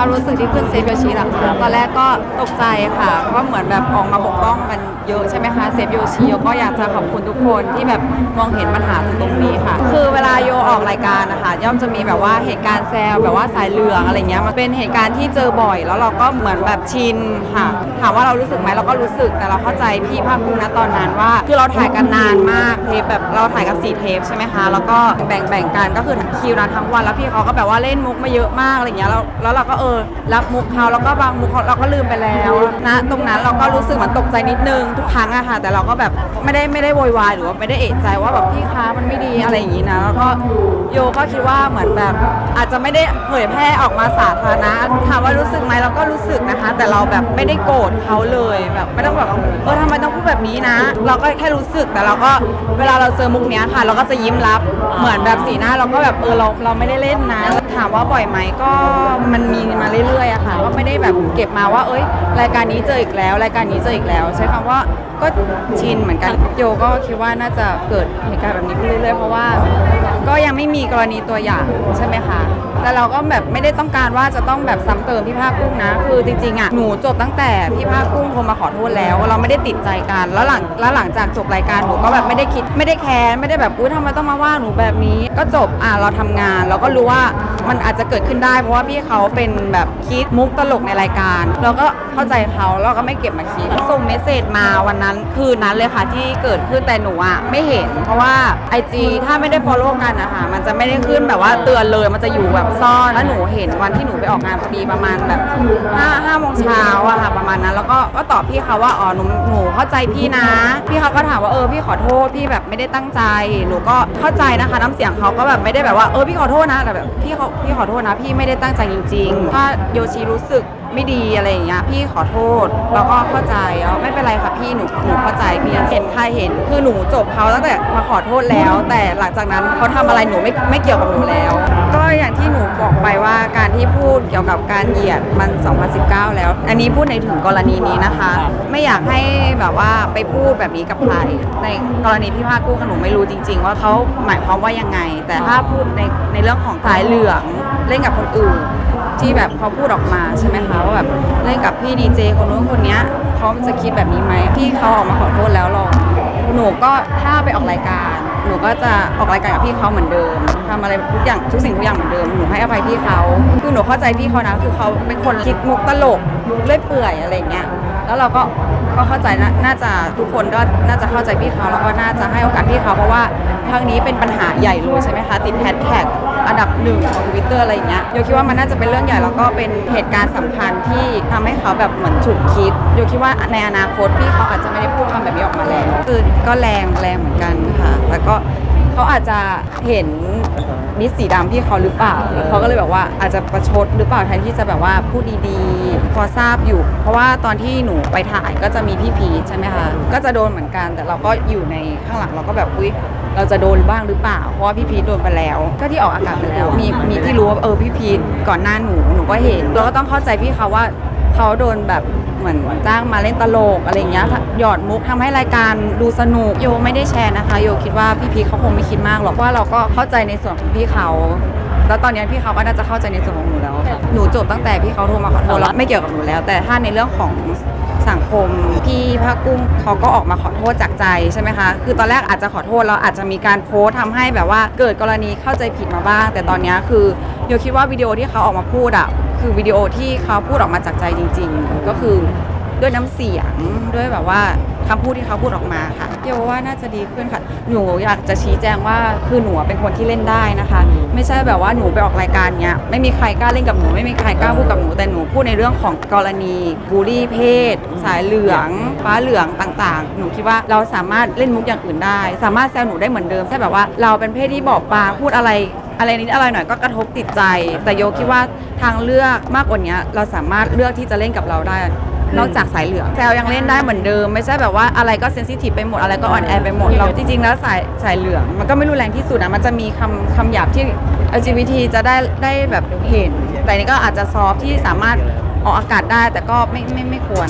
ความรู้สึกที่ขึ้นเซฟโยชิหลังตอนแรกก็ตกใจค่ะเพราะเหมือนแบบออกมาปกป้องมันเยอะใช่ไหมคะเซฟโยชิโยก็อยากจะขอบคุณทุกคนที่แบบมองเห็นปัญหาตรงนี้ค่ะคือเวลาโยออกรายการนะคะย่อมจะมีแบบว่าเหตุการณ์แซวแบบว่าสายเหลืองอะไรเงี้ยมันเป็นเหตุการณ์ที่เจอบ่อยแล้วเราก็เหมือนแบบชินค่ะถามว่าเรารู้สึกไหมเราก็รู้สึกแต่เราเข้าใจพี่ภาคภูมินะตอนนั้นว่าคือเราถ่ายกันนานมากเทปแบบเราถ่ายกัน4 เทปใช่ไหมคะแล้วก็แบ่งกันก็คือคิวนั้นทั้งวันแล้วพี่เขาก็แบบว่าเล่นมุกมาเยอะมากอะไรเงี้ยแล้วเราก็รับมุกเขาแล้วก็บางมุกเราก็ลืมไปแล้วนะตรงนั้นเราก็รู้สึกเหมือนตกใจนิดนึงทุกครั้งอะค่ะแต่เราก็แบบไม่ได้โวยวายหรือว่าไม่ได้เอะใจว่าแบบพี่คะมันไม่ดีอะไรอย่างงี้นะแล้วก็โยก็คิดว่าเหมือนแบบอาจจะไม่ได้เผยแพร่ออกมาสาธารณะถามว่ารู้สึกไหมเราก็รู้สึกนะคะแต่เราแบบไม่ได้โกรธเขาเลยแบบไม่ต้องแบบทำไมต้องพูดแบบนี้นะเราก็แค่รู้สึกแต่เราก็เวลาเราเจอมุกเนี้ยค่ะเราก็จะยิ้มรับเหมือนแบบสีหน้าเราก็แบบเราไม่ได้เล่นนะถามว่าบ่อยไหมก็มันมีมาเรื่อยๆอะค่ะก็ไม่ได้แบบเก็บมาว่าเอ้ยรายการนี้เจออีกแล้วรายการนี้เจออีกแล้วใช้คำว่าก็ชินเหมือนกันโยก็คิดว่าน่าจะเกิดเหตุการณ์แบบนี้ขึ้นเรื่อยๆเพราะว่าก็ยังไม่มีกรณีตัวอย่างใช่ไหมคะแต่เราก็แบบไม่ได้ต้องการว่าจะต้องแบบซ้ำเติมพี่ภาคกุ้งนะคือจริงๆอะหนูจบตั้งแต่พี่ภาคกุ้งโทรมาขอโทษแล้วเราไม่ได้ติดใจกันแล้วหลังจากจบรายการหนูก็แบบไม่ได้คิดไม่ได้แคร์ไม่ได้แบบอุ๊ยทำไมต้องมาว่าหนูแบบนี้ก็จบเราทำงานเราก็รู้ว่ามันอาจจะเกิดขึ้นได้เพราะว่าพี่เขาเป็นแบบคิดมุกตลกในรายการเราก็เข้าใจเขาเราก็ไม่เก็บมาคิดส่งเมสเซจมาวันนั้นคืนนั้นเลยค่ะที่เกิดขึ้นแต่หนูอะไม่เห็นเพราะว่า IG ถ้าไม่ได้ฟอลโล่กันนะคะมันจะไม่ได้ขึ้นแบบว่าเตือนเลยมันจะอยู่แบบซ่อนแล้วหนูเห็นวันที่หนูไปออกงานพอดีประมาณแบบ5 โมงเช้าอะค่ะประมาณนั้นแล้วก็ตอบพี่เขาว่าอ๋อหนูเข้าใจพี่นะพี่เขาก็ถามว่าพี่ขอโทษพี่แบบไม่ได้ตั้งใจหนูก็เข้าใจนะคะน้ำเสียงเขาก็แบบไม่ได้แบบว่าพี่ขอโทษนะแต่แบบพี่ขอโทษนะพี่ไม่ได้ตั้งใจจริงๆถ้าโยชิรู้สึกไม่ดีอะไรอย่างเงี้ยพี่ขอโทษแล้วก็เข้าใจไม่เป็นไรค่ะพี่หนูเข้าใจพี่เห็นใครเห็นคือหนูจบเขาตั้งแต่มาขอโทษแล้วแต่หลังจากนั้นเขาทำอะไรหนูไม่เกี่ยวกับหนูแล้วก็อย่างที่หนูบอกไปว่าการที่พูดเกี่ยวกับการเหยียดมัน2019แล้วอันนี้พูดในถึงกรณีนี้นะคะไม่อยากให้แบบว่าไปพูดแบบนี้กับใครในกรณีพี่ภาคกุ้งหนูไม่รู้จริงๆว่าเขาหมายความว่ายังไงแต่ถ้าพูดในเรื่องของสายเหลืองเล่นกับคนอื่นที่แบบเขาพูดออกมาใช่ไหมคะว่าแบบเล่นกับพี่ดีเจคนนู้นคนนี้เขาจะคิดแบบนี้ไหมพี่เขาออกมาขอโทษแล้วหนูก็ถ้าไปออกรายการหนูก็จะออกรายการกับพี่เขาเหมือนเดิมทำอะไรทุกอย่างทุกสิ่งทุกอย่างเหมือนเดิมหนูให้อภัยพี่เขาคือหนูเข้าใจพี่เขานะคือเขาเป็นคนคิดมุกตลกเลื่อยเปื่อยอะไรเงี้ยแล้วเราก็เข้าใจน่าจะทุกคนก็น่าจะเข้าใจพี่เขาแล้วก็น่าจะให้โอกาสพี่เขาเพราะว่าครั้งนี้เป็นปัญหาใหญ่เลยใช่ไหมคะติดแฮชแท็กอันดับ1ของ Twitter อะไรอย่างเงี้ยโยคิดว่ามันน่าจะเป็นเรื่องใหญ่แล้วก็เป็นเหตุการณ์สำคัญที่ทำให้เขาแบบเหมือนฉุกคิดโยคิดว่าในอนาคตพี่เขาอาจจะไม่ได้พูดคำแบบนี้ออกมาแล้วคือก็แรงเหมือนกันค่ะแต่ก็เขาอาจจะเห็นนิสสีดำพี่เขาหรือเปล่าเขาก็เลยแบบว่าอาจจะประชดหรือเปล่าแทนที่จะแบบว่าพูดดีๆพอทราบอยู่เพราะว่าตอนที่หนูไปถ่ายก็จะมีพี่พีใช่ไหมคะก็จะโดนเหมือนกันแต่เราก็อยู่ในข้างหลังเราก็แบบอุ๊ยเราจะโดนบ้างหรือเปล่าเพราะว่าพี่พีโดนไปแล้วก็ที่ออกอากาศไปแล้วมีที่รู้ว่าพี่พีก่อนหน้าหนูก็เห็นเราก็ต้องเข้าใจพี่เขาว่าเขาโดนแบบเหมือนจ้างมาเล่นตลกอะไรอย่างเงี้ยหยอดมุกทำให้รายการดูสนุกโยไม่ได้แชร์นะคะโยคิดว่าพี่พีเขาคงไม่คิดมากหรอกว่าเราก็เข้าใจในส่วนของพี่เขาแล้วตอนนี้พี่เขาก็น่าจะเข้าใจในส่วนของหนูแล้วหนูจบตั้งแต่พี่เขาโทรมาขอโทษแล้วไม่เกี่ยวกับหนูแล้วแต่ถ้าในเรื่องของสังคมพี่ภาคกุ้งเขาก็ออกมาขอโทษจากใจใช่ไหมคะคือตอนแรกอาจจะขอโทษเราอาจจะมีการโพสทำให้แบบว่าเกิดกรณีเข้าใจผิดมาบ้างแต่ตอนนี้คือโยคิดว่าวิดีโอที่เขาออกมาพูดอ่ะคือวิดีโอที่เขาพูดออกมาจากใจจริงๆก็คือด้วยน้ำเสียงด้วยแบบว่าคำพูดที่เขาพูดออกมาค่ะโยว่าน่าจะดีขึ้นค่ะหนูอยากจะชี้แจงว่าคือหนูเป็นคนที่เล่นได้นะคะไม่ใช่แบบว่าหนูไปออกรายการเนี้ยไม่มีใครกล้าเล่นกับหนูไม่มีใครกล้าพูดกับหนูแต่หนูพูดในเรื่องของกรณีบูลลี่เพศสายเหลืองฟ้าเหลืองต่างๆหนูคิดว่าเราสามารถเล่นมุกอย่างอื่นได้สามารถแซวหนูได้เหมือนเดิมใช่แบบว่าเราเป็นเพศที่บอบบางพูดอะไรนิดอะไรหน่อยก็กระทบติดใจแต่โยคิดว่าทางเลือกมากกว่านี้เราสามารถเลือกที่จะเล่นกับเราได้นอกจากสายเหลืองแซวยังเล่นได้เหมือนเดิมไม่ใช่แบบว่าอะไรก็เซนซิทีฟไปหมดอะไรก็อ่อนแอไปหมดเราจริงๆแล้วสายเหลืองมันก็ไม่รุนแรงที่สุดนะมันจะมีคำหยาบที่ LGBT จะได้แบบเห็นแต่นี่ก็อาจจะซอฟที่สามารถออกอากาศได้แต่ก็ไม่ควร